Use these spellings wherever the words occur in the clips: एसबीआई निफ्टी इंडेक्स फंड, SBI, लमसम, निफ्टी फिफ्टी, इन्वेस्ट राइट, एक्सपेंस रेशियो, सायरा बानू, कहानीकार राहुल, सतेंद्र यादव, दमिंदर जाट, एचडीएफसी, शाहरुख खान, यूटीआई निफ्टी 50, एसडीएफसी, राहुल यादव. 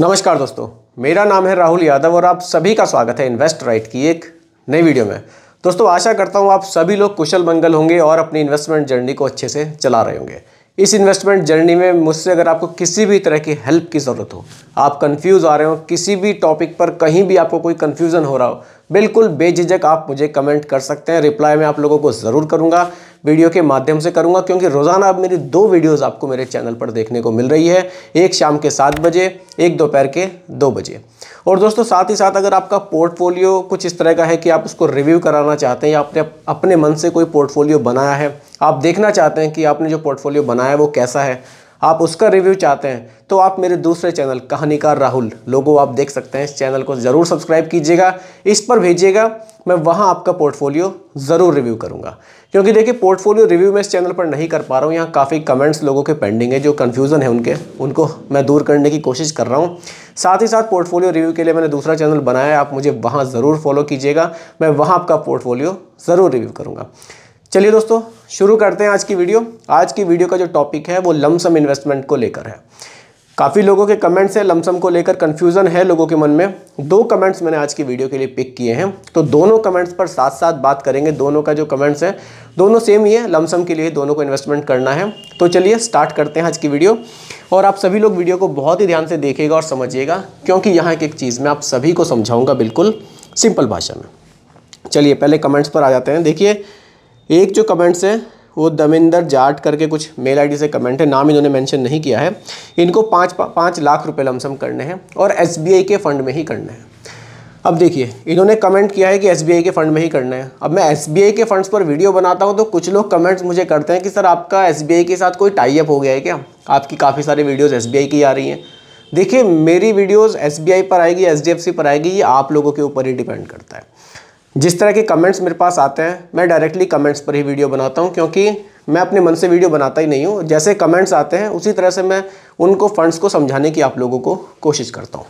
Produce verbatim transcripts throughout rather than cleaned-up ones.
नमस्कार दोस्तों, मेरा नाम है राहुल यादव और आप सभी का स्वागत है इन्वेस्ट राइट की एक नई वीडियो में। दोस्तों, आशा करता हूं आप सभी लोग कुशल मंगल होंगे और अपनी इन्वेस्टमेंट जर्नी को अच्छे से चला रहे होंगे। इस इन्वेस्टमेंट जर्नी में मुझसे अगर आपको किसी भी तरह की हेल्प की ज़रूरत हो, आप कन्फ्यूज़ आ रहे हो किसी भी टॉपिक पर, कहीं भी आपको कोई कन्फ्यूज़न हो रहा हो, बिल्कुल बेझिझक आप मुझे कमेंट कर सकते हैं। रिप्लाई मैं आप लोगों को ज़रूर करूँगा, वीडियो के माध्यम से करूँगा, क्योंकि रोज़ाना अब मेरी दो वीडियोज़ आपको मेरे चैनल पर देखने को मिल रही है, एक शाम के सात बजे, एक दोपहर के दो बजे। और दोस्तों, साथ ही साथ अगर आपका पोर्टफोलियो कुछ इस तरह का है कि आप उसको रिव्यू कराना चाहते हैं या आपने अपने मन से कोई पोर्टफोलियो बनाया है, आप देखना चाहते हैं कि आपने जो पोर्टफोलियो बनाया है वो कैसा है, आप उसका रिव्यू चाहते हैं, तो आप मेरे दूसरे चैनल कहानीकार राहुल लोगो आप देख सकते हैं। इस चैनल को ज़रूर सब्सक्राइब कीजिएगा, इस पर भेजिएगा, मैं वहाँ आपका पोर्टफोलियो ज़रूर रिव्यू करूँगा। क्योंकि देखिए, पोर्टफोलियो रिव्यू मैं इस चैनल पर नहीं कर पा रहा हूँ, यहाँ काफ़ी कमेंट्स लोगों के पेंडिंग है, जो कन्फ्यूज़न है उनके उनको मैं दूर करने की कोशिश कर रहा हूँ। साथ ही साथ पोर्टफोलियो रिव्यू के लिए मैंने दूसरा चैनल बनाया है, आप मुझे वहाँ ज़रूर फॉलो कीजिएगा, मैं वहाँ आपका पोर्टफोलियो ज़रूर रिव्यू करूँगा। चलिए दोस्तों, शुरू करते हैं आज की वीडियो। आज की वीडियो का जो टॉपिक है वो लमसम इन्वेस्टमेंट को लेकर है। काफ़ी लोगों के कमेंट्स हैं, लमसम को लेकर कन्फ्यूज़न है लोगों के मन में। दो कमेंट्स मैंने आज की वीडियो के लिए पिक किए हैं, तो दोनों कमेंट्स पर साथ साथ बात करेंगे। दोनों का जो कमेंट्स है दोनों सेम ही है, लमसम के लिए दोनों को इन्वेस्टमेंट करना है। तो चलिए स्टार्ट करते हैं आज की वीडियो, और आप सभी लोग वीडियो को बहुत ही ध्यान से देखिएगा और समझिएगा, क्योंकि यहाँ एक एक चीज़ मैं आप सभी को समझाऊँगा बिल्कुल सिंपल भाषा में। चलिए पहले कमेंट्स पर आ जाते हैं। देखिए, एक जो कमेंट्स है वो दमिंदर जाट करके कुछ मेल आईडी से कमेंट है, नाम इन्होंने मेंशन नहीं किया है। इनको पाँच पाँच लाख रुपए लमसम करने हैं और एसबीआई के फ़ंड में ही करने हैं। अब देखिए, इन्होंने कमेंट किया है कि एसबीआई के फ़ंड में ही करना है। अब मैं एसबीआई के फ़ंड्स पर वीडियो बनाता हूं तो कुछ लोग कमेंट्स मुझे करते हैं कि सर आपका एसबीआई के साथ कोई टाई अप हो गया है क्या, आपकी काफ़ी सारी वीडियोज़ एसबीआई की आ रही हैं। देखिए, मेरी वीडियोज़ एसबीआई पर आएगी, एचडीएफसी पर आएगी, ये आप लोगों के ऊपर ही डिपेंड करता है। जिस तरह के कमेंट्स मेरे पास आते हैं, मैं डायरेक्टली कमेंट्स पर ही वीडियो बनाता हूं, क्योंकि मैं अपने मन से वीडियो बनाता ही नहीं हूं। जैसे कमेंट्स आते हैं उसी तरह से मैं उनको फंड्स को समझाने की आप लोगों को कोशिश करता हूं।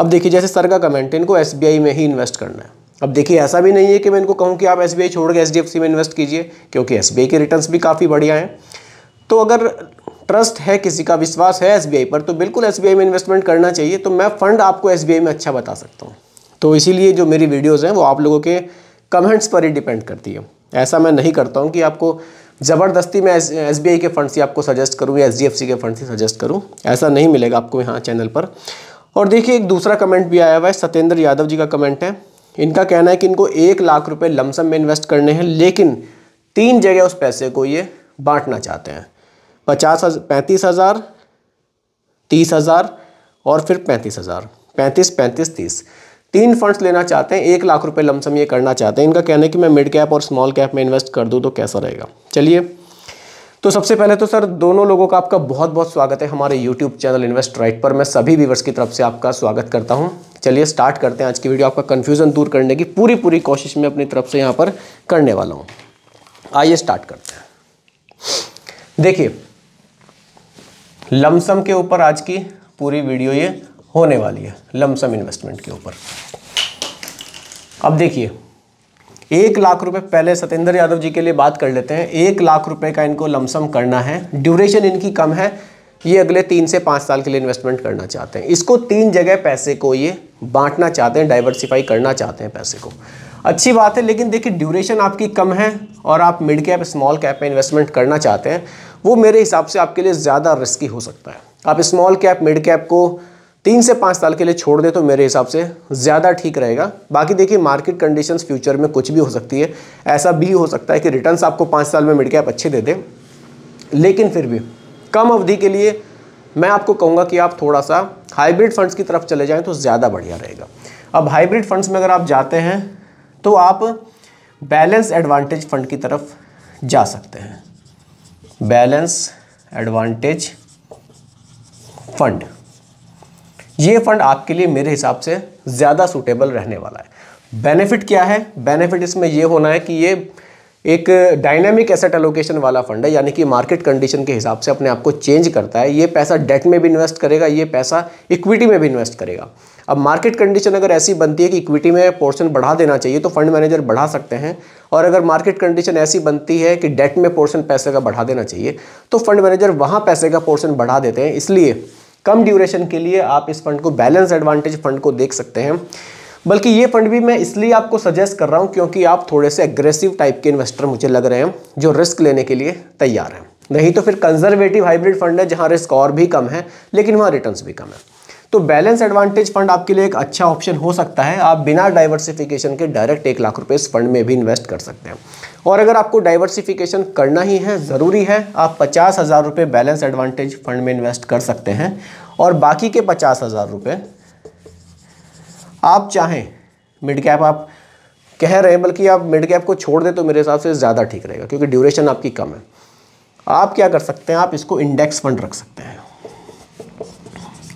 अब देखिए, जैसे सर का कमेंट है, इनको एसबीआई में ही इन्वेस्ट करना है। अब देखिए, ऐसा भी नहीं है कि मैं इनको कहूँ कि आप एसबीआई छोड़ के एचडीएफसी में इन्वेस्ट कीजिए, क्योंकि एसबीआई के रिटर्न्स भी काफ़ी बढ़िया हैं। तो अगर ट्रस्ट है, किसी का विश्वास है एसबीआई पर, तो बिल्कुल एसबीआई में इन्वेस्टमेंट करना चाहिए। तो मैं फ़ंड आपको एसबीआई में अच्छा बता सकता हूँ, तो इसीलिए जो मेरी वीडियोस हैं वो आप लोगों के कमेंट्स पर ही डिपेंड करती है। ऐसा मैं नहीं करता हूं कि आपको ज़बरदस्ती मैं एसबीआई के फ़ंड से आपको सजेस्ट करूं या एचडीएफसी के फ़ंड से सजेस्ट करूं, ऐसा नहीं मिलेगा आपको यहाँ चैनल पर। और देखिए, एक दूसरा कमेंट भी आया हुआ है, सतेंद्र यादव जी का कमेंट है। इनका कहना है कि इनको एक लाख रुपये लमसम में इन्वेस्ट करने हैं, लेकिन तीन जगह उस पैसे को ये बाँटना चाहते हैं, पचास हज़ार पैंतीस हज़ार तीस हज़ार और फिर पैंतीस हज़ार पैंतीस पैंतीस तीस तीन फंड्स लेना चाहते हैं। एक लाख रुपए लमसम ये करना चाहते हैं। इनका कहना है कि मैं मिड कैप और स्मॉल कैप में इन्वेस्ट कर दूं तो कैसा रहेगा। चलिए, तो सबसे पहले तो सर दोनों लोगों का आपका बहुत बहुत स्वागत है हमारे यूट्यूब चैनल इन्वेस्ट राइट पर। मैं सभी व्यूअर्स की तरफ से आपका स्वागत करता हूं। चलिए स्टार्ट करते हैं आज की वीडियो। आपका कन्फ्यूज़न दूर करने की पूरी पूरी कोशिश मैं अपनी तरफ से यहाँ पर करने वाला हूँ। आइए स्टार्ट करते हैं। देखिए, लमसम के ऊपर आज की पूरी वीडियो ये होने वाली है, लमसम इन्वेस्टमेंट के ऊपर। अब देखिए, एक लाख रुपए पहले सतेंद्र यादव जी के लिए बात कर लेते हैं। एक लाख रुपए का इनको लमसम करना है, ड्यूरेशन इनकी कम है, ये अगले तीन से पाँच साल के लिए इन्वेस्टमेंट करना चाहते हैं। इसको तीन जगह पैसे को ये बांटना चाहते हैं, डाइवर्सिफाई करना चाहते हैं पैसे को। अच्छी बात है, लेकिन देखिए ड्यूरेशन आपकी कम है और आप मिड कैप स्मॉल कैप में इन्वेस्टमेंट करना चाहते हैं, वो मेरे हिसाब से आपके लिए ज़्यादा रिस्की हो सकता है। आप स्मॉल कैप मिड कैप को तीन से पाँच साल के लिए छोड़ दे तो मेरे हिसाब से ज़्यादा ठीक रहेगा। बाकी देखिए, मार्केट कंडीशंस फ्यूचर में कुछ भी हो सकती है। ऐसा भी हो सकता है कि रिटर्न्स आपको पाँच साल में मिड कैप अच्छे दे दे, लेकिन फिर भी कम अवधि के लिए मैं आपको कहूँगा कि आप थोड़ा सा हाइब्रिड फंड्स की तरफ चले जाएँ तो ज़्यादा बढ़िया रहेगा। अब हाइब्रिड फंड्स में अगर आप जाते हैं तो आप बैलेंस एडवांटेज फंड की तरफ जा सकते हैं, बैलेंस एडवांटेज फंड। ये फंड आपके लिए मेरे हिसाब से ज़्यादा सूटेबल रहने वाला है। बेनिफिट क्या है? बेनिफिट इसमें यह होना है कि ये एक डायनामिक एसेट एलोकेशन वाला फंड है, यानी कि मार्केट कंडीशन के हिसाब से अपने आप को चेंज करता है। ये पैसा डेट में भी इन्वेस्ट करेगा, ये पैसा इक्विटी में भी इन्वेस्ट करेगा। अब मार्केट कंडीशन अगर ऐसी बनती है कि इक्विटी में पोर्शन बढ़ा देना चाहिए तो फंड मैनेजर बढ़ा सकते हैं, और अगर मार्केट कंडीशन ऐसी बनती है कि डेट में पोर्शन पैसे का बढ़ा देना चाहिए तो फंड मैनेजर वहाँ पैसे का पोर्शन बढ़ा देते हैं। इसलिए कम ड्यूरेशन के लिए आप इस फंड को बैलेंस एडवांटेज फंड को देख सकते हैं। बल्कि ये फंड भी मैं इसलिए आपको सजेस्ट कर रहा हूँ क्योंकि आप थोड़े से एग्रेसिव टाइप के इन्वेस्टर मुझे लग रहे हैं जो रिस्क लेने के लिए तैयार हैं, नहीं तो फिर कंजर्वेटिव हाइब्रिड फंड है जहाँ रिस्क और भी कम है लेकिन वहाँ रिटर्न्स भी कम है। तो बैलेंस एडवांटेज फंड आपके लिए एक अच्छा ऑप्शन हो सकता है। आप बिना डाइवर्सिफिकेशन के डायरेक्ट एक लाख रुपए इस फंड में भी इन्वेस्ट कर सकते हैं। और अगर आपको डाइवर्सिफिकेशन करना ही है, ज़रूरी है, आप पचास हज़ार रुपये बैलेंस एडवांटेज फंड में इन्वेस्ट कर सकते हैं और बाकी के पचास हज़ार रुपये आप चाहें मिड कैप, आप कह रहे हैं बल्कि आप मिड कैप को छोड़ दें तो मेरे हिसाब से ज़्यादा ठीक रहेगा क्योंकि ड्यूरेशन आपकी कम है। आप क्या कर सकते हैं, आप इसको इंडेक्स फंड रख सकते हैं।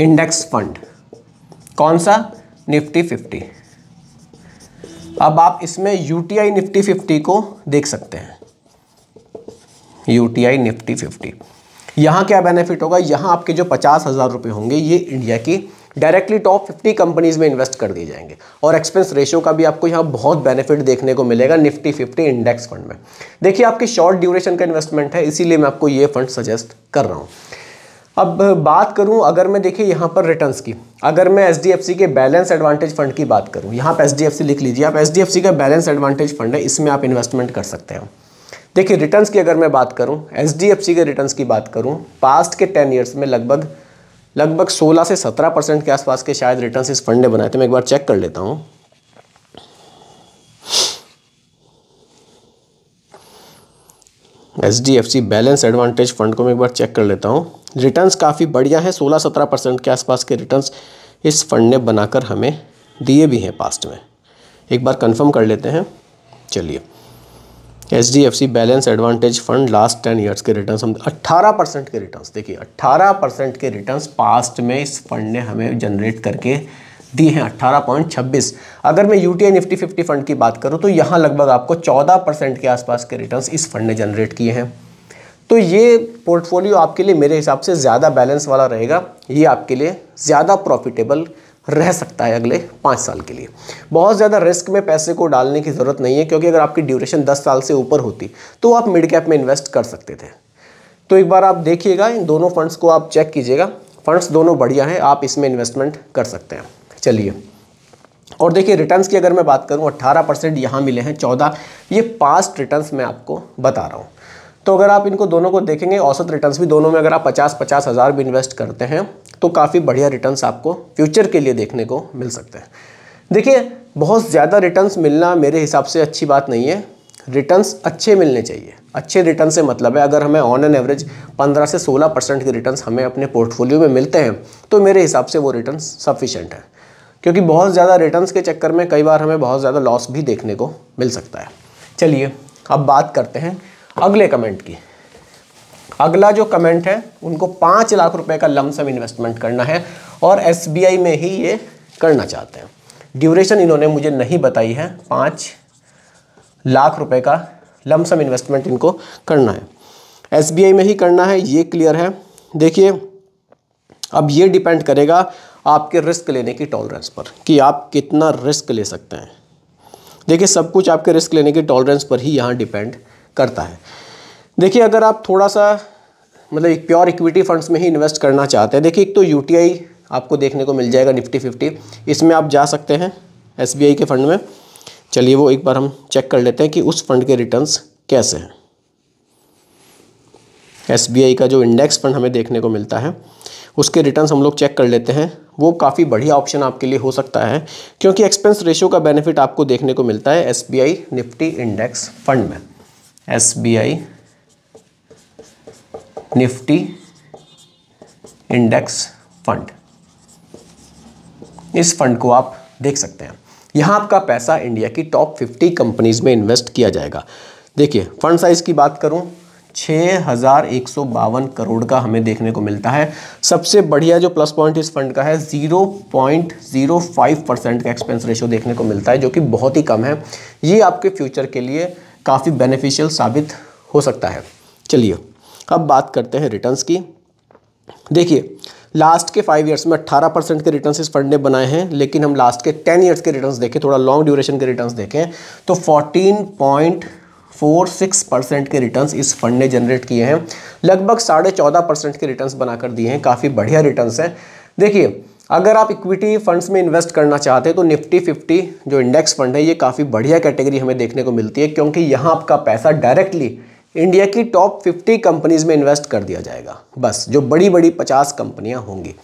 इंडेक्स फंड कौन सा? निफ्टी फिफ्टी। अब आप इसमें यूटीआई निफ्टी फिफ्टी को देख सकते हैं। यूटीआई निफ्टी फिफ्टी, यहाँ क्या बेनिफिट होगा, यहाँ आपके जो पचास हज़ार रुपये होंगे ये इंडिया की डायरेक्टली टॉप फिफ्टी कंपनीज में इन्वेस्ट कर दिए जाएंगे और एक्सपेंस रेशियो का भी आपको यहाँ बहुत बेनिफिट देखने को मिलेगा निफ्टी फिफ्टी इंडेक्स फंड में। देखिए आपके शॉर्ट ड्यूरेशन का इन्वेस्टमेंट है, इसीलिए मैं आपको ये फंड सजेस्ट कर रहा हूँ। अब बात करूं अगर मैं देखिए यहाँ पर रिटर्न्स की, अगर मैं एसडीएफसी के बैलेंस एडवांटेज फंड की बात करूं, यहाँ पर एसडीएफसी लिख लीजिए आप, एसडीएफसी का बैलेंस एडवांटेज फंड है, इसमें आप इन्वेस्टमेंट कर सकते हैं। देखिए रिटर्न्स की अगर मैं बात करूं, एसडीएफसी के रिटर्न्स की बात करूं, पास्ट के टेन ईयर्स में लगभग लगभग सोलह से सत्रह परसेंट के आसपास के शायद रिटर्न्स इस फंड ने बनाए थे। मैं एक बार चेक कर लेता हूँ। एसडीएफसी बैलेंस एडवांटेज फंड को मैं एक बार चेक कर लेता हूँ। रिटर्न्स काफ़ी बढ़िया हैं, सोलह सत्रह परसेंट के आसपास के रिटर्न्स इस फंड ने बनाकर हमें दिए भी हैं पास्ट में। एक बार कंफर्म कर लेते हैं, चलिए। एसडीएफसी balance advantage fund last ten years के रिटर्न्स हम अट्ठारह परसेंट के रिटर्न्स, देखिए अट्ठारह परसेंट के रिटर्न्स पास्ट में इस फंड ने हमें जनरेट करके दी हैं, अट्ठारह पॉइंट छब्बीस। अगर मैं यूटीआई निफ्टी फिफ्टी फंड की बात करूं तो यहाँ लगभग आपको चौदह परसेंट के आसपास के रिटर्न्स इस फंड ने जनरेट किए हैं। तो ये पोर्टफोलियो आपके लिए मेरे हिसाब से ज़्यादा बैलेंस वाला रहेगा, ये आपके लिए ज़्यादा प्रॉफिटेबल रह सकता है अगले पाँच साल के लिए। बहुत ज़्यादा रिस्क में पैसे को डालने की ज़रूरत नहीं है क्योंकि अगर आपकी ड्यूरेशन दस साल से ऊपर होती तो आप मिड कैप में इन्वेस्ट कर सकते थे। तो एक बार आप देखिएगा, इन दोनों फंड्स को आप चेक कीजिएगा, फंड्स दोनों बढ़िया हैं, आप इसमें इन्वेस्टमेंट कर सकते हैं। चलिए और देखिए रिटर्न्स की अगर मैं बात करूं, अट्ठारह परसेंट यहाँ मिले हैं, चौदह ये पास्ट रिटर्न्स मैं आपको बता रहा हूँ। तो अगर आप इनको दोनों को देखेंगे, औसत रिटर्न्स भी दोनों में अगर आप पचास पचास हज़ार भी इन्वेस्ट करते हैं तो काफ़ी बढ़िया रिटर्न्स आपको फ्यूचर के लिए देखने को मिल सकते हैं। देखिए बहुत ज़्यादा रिटर्न्स मिलना मेरे हिसाब से अच्छी बात नहीं है, रिटर्न्स अच्छे मिलने चाहिए। अच्छे रिटर्न से मतलब है अगर हमें ऑन एन एवरेज पंद्रह से सोलह परसेंट के रिटर्न्स हमें अपने पोर्टफोलियो में मिलते हैं तो मेरे हिसाब से वो रिटर्न्स सफिशेंट है, क्योंकि बहुत ज़्यादा रिटर्न्स के चक्कर में कई बार हमें बहुत ज़्यादा लॉस भी देखने को मिल सकता है। चलिए अब बात करते हैं अगले कमेंट की। अगला जो कमेंट है उनको पाँच लाख रुपए का लमसम इन्वेस्टमेंट करना है और एसबीआई में ही ये करना चाहते हैं। ड्यूरेशन इन्होंने मुझे नहीं बताई है, पाँच लाख रुपए का लमसम इन्वेस्टमेंट इनको करना है, एसबीआई में ही करना है, ये क्लियर है। देखिए अब ये डिपेंड करेगा आपके रिस्क लेने की टॉलरेंस पर कि आप कितना रिस्क ले सकते हैं। देखिए सब कुछ आपके रिस्क लेने की टॉलरेंस पर ही यहाँ डिपेंड करता है। देखिए अगर आप थोड़ा सा मतलब एक प्योर इक्विटी फंड्स में ही इन्वेस्ट करना चाहते हैं, देखिए एक तो यूटीआई आपको देखने को मिल जाएगा निफ्टी फिफ्टी, इसमें आप जा सकते हैं एसबीआई के फंड में। चलिए वो एक बार हम चेक कर लेते हैं कि उस फंड के रिटर्न्स कैसे हैं। एसबीआई का जो इंडेक्स फंड हमें देखने को मिलता है उसके रिटर्न्स हम लोग चेक कर लेते हैं, वो काफ़ी बढ़िया ऑप्शन आपके लिए हो सकता है क्योंकि एक्सपेंस रेशियो का बेनिफिट आपको देखने को मिलता है एसबीआई निफ्टी इंडेक्स फंड में। एसबीआई निफ्टी इंडेक्स फंड, इस फंड को आप देख सकते हैं। यहाँ आपका पैसा इंडिया की टॉप फिफ्टी कंपनीज में इन्वेस्ट किया जाएगा। देखिए फंड साइज़ की बात करूँ, छः हज़ार एक सौ बावन करोड़ का हमें देखने को मिलता है। सबसे बढ़िया जो प्लस पॉइंट इस फंड का है, zero point zero five percent का एक्सपेंस रेशियो देखने को मिलता है जो कि बहुत ही कम है। ये आपके फ्यूचर के लिए काफ़ी बेनिफिशियल साबित हो सकता है। चलिए अब बात करते हैं रिटर्न्स की। देखिए लास्ट के फाइव इयर्स में अट्ठारह परसेंट के रिटर्न्स इस फंड ने बनाए हैं, लेकिन हम लास्ट के टेन इयर्स के रिटर्न्स देखें, थोड़ा लॉन्ग ड्यूरेशन के रिटर्न्स देखें तो फोर्टीन पॉइंट छियालीस परसेंट के रिटर्न्स इस फंड ने जनरेट किए हैं, लगभग साढ़े चौदह परसेंट के रिटर्न्स बनाकर दिए हैं। काफ़ी बढ़िया रिटर्न्स हैं। देखिए, अगर आप इक्विटी फंड्स में इन्वेस्ट करना चाहते हैं तो निफ्टी फिफ्टी जो इंडेक्स फंड है ये काफ़ी बढ़िया कैटेगरी हमें देखने को मिलती है, क्योंकि यहाँ आपका पैसा डायरेक्टली इंडिया की टॉप फिफ्टी कंपनीज़ में इन्वेस्ट कर दिया जाएगा, बस जो बड़ी बड़ी पचास कंपनियाँ होंगी।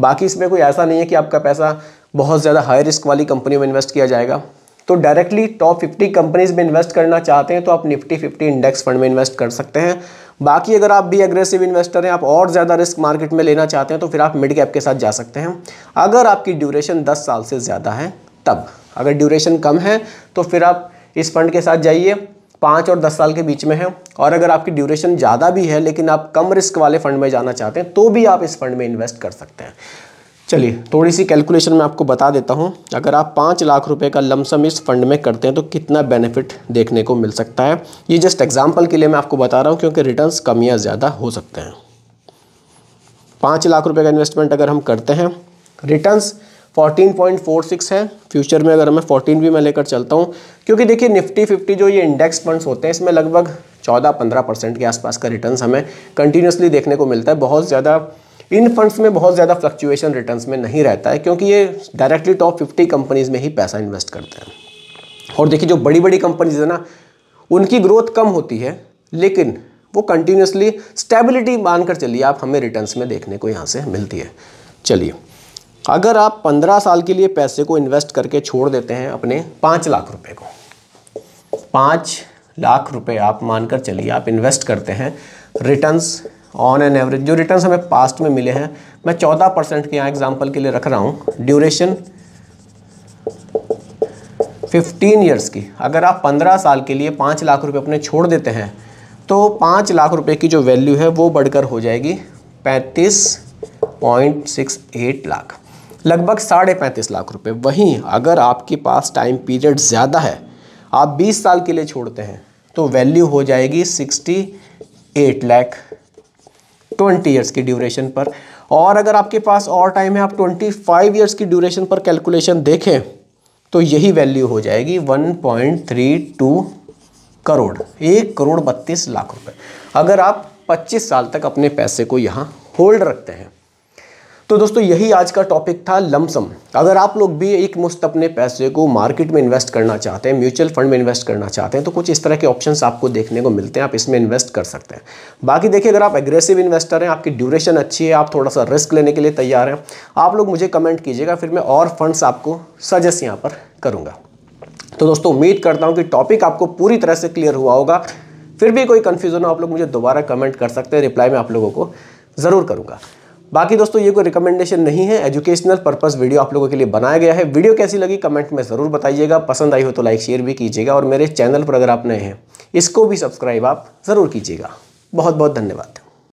बाकी इसमें कोई ऐसा नहीं है कि आपका पैसा बहुत ज़्यादा हाई रिस्क वाली कंपनियों में इन्वेस्ट किया जाएगा। तो डायरेक्टली टॉप फिफ्टी कंपनीज़ में इन्वेस्ट करना चाहते हैं तो आप निफ्टी फिफ्टी इंडेक्स फंड में इन्वेस्ट कर सकते हैं। बाकी अगर आप भी अग्रेसिव इन्वेस्टर हैं, आप और ज़्यादा रिस्क मार्केट में लेना चाहते हैं तो फिर आप मिड कैप के साथ जा सकते हैं, अगर आपकी ड्यूरेशन दस साल से ज़्यादा है तब। अगर ड्यूरेशन कम है तो फिर आप इस फंड के साथ जाइए, पाँच और दस साल के बीच में है। और अगर आपकी ड्यूरेशन ज़्यादा भी है लेकिन आप कम रिस्क वाले फंड में जाना चाहते हैं तो भी आप इस फंड में इन्वेस्ट कर सकते हैं। चलिए थोड़ी सी कैलकुलेशन मैं आपको बता देता हूं। अगर आप पाँच लाख रुपए का लमसम इस फंड में करते हैं तो कितना बेनिफिट देखने को मिल सकता है। ये जस्ट एग्जांपल के लिए मैं आपको बता रहा हूं, क्योंकि रिटर्न्स कम या ज़्यादा हो सकते हैं। पाँच लाख रुपए का इन्वेस्टमेंट अगर हम करते हैं, रिटर्न्स चौदह पॉइंट चार छह है। फ्यूचर में अगर मैं चौदह भी मैं लेकर चलता हूँ, क्योंकि देखिए निफ्टी फिफ्टी जो ये इंडेक्स फंड्स होते हैं इसमें लगभग चौदह पंद्रह परसेंट के आसपास का रिटर्न्स हमें कंटिन्यूसली देखने को मिलता है। बहुत ज़्यादा इन फंड्स में बहुत ज़्यादा फ्लक्चुएशन रिटर्न्स में नहीं रहता है, क्योंकि ये डायरेक्टली टॉप फिफ्टी कंपनीज़ में ही पैसा इन्वेस्ट करते हैं। और देखिए जो बड़ी बड़ी कंपनीज है ना, उनकी ग्रोथ कम होती है लेकिन वो कंटिन्यूसली स्टेबिलिटी मानकर चलिए आप, हमें रिटर्न्स में देखने को यहाँ से मिलती है। चलिए अगर आप पंद्रह साल के लिए पैसे को इन्वेस्ट करके छोड़ देते हैं अपने पाँच लाख रुपए को, पाँच लाख रुपए आप मानकर चलिए आप इन्वेस्ट करते हैं, रिटर्न्स ऑन एन एवरेज जो रिटर्न्स हमें पास्ट में मिले हैं मैं चौदह परसेंट के यहाँ एग्जांपल के लिए रख रहा हूँ। ड्यूरेशन फिफ्टीन ईयर्स की, अगर आप पंद्रह साल के लिए पाँच लाख रुपये अपने छोड़ देते हैं तो पाँच लाख रुपये की जो वैल्यू है वो बढ़कर हो जाएगी पैंतीस पॉइंट सिक्स एट लाख, लगभग साढ़े पैंतीस लाख रुपए। वहीं अगर आपके पास टाइम पीरियड ज़्यादा है, आप बीस साल के लिए छोड़ते हैं तो वैल्यू हो जाएगी अड़सठ लाख बीस इयर्स की ड्यूरेशन पर। और अगर आपके पास और टाइम है, आप पच्चीस इयर्स की ड्यूरेशन पर कैलकुलेशन देखें तो यही वैल्यू हो जाएगी एक पॉइंट तीन दो करोड़, एक करोड़ बत्तीस लाख रुपए। अगर आप पच्चीस साल तक अपने पैसे को यहाँ होल्ड रखते हैं। तो दोस्तों यही आज का टॉपिक था लमसम। अगर आप लोग भी एक मुश्त अपने पैसे को मार्केट में इन्वेस्ट करना चाहते हैं, म्यूचुअल फंड में इन्वेस्ट करना चाहते हैं तो कुछ इस तरह के ऑप्शंस आपको देखने को मिलते हैं, आप इसमें इन्वेस्ट कर सकते हैं। बाकी देखिए अगर आप एग्रेसिव इन्वेस्टर हैं, आपकी ड्यूरेशन अच्छी है, आप थोड़ा सा रिस्क लेने के लिए तैयार हैं, आप लोग मुझे कमेंट कीजिएगा, फिर मैं और फंड्स आपको सजेस्ट यहाँ पर करूँगा। तो दोस्तों उम्मीद करता हूँ कि टॉपिक आपको पूरी तरह से क्लियर हुआ होगा। फिर भी कोई कन्फ्यूज़न हो आप लोग मुझे दोबारा कमेंट कर सकते हैं, रिप्लाई मैं आप लोगों को ज़रूर करूँगा। बाकी दोस्तों ये कोई रिकमेंडेशन नहीं है, एजुकेशनल पर्पस वीडियो आप लोगों के लिए बनाया गया है। वीडियो कैसी लगी कमेंट में ज़रूर बताइएगा, पसंद आई हो तो लाइक शेयर भी कीजिएगा और मेरे चैनल पर अगर आप नए हैं इसको भी सब्सक्राइब आप ज़रूर कीजिएगा। बहुत बहुत धन्यवाद।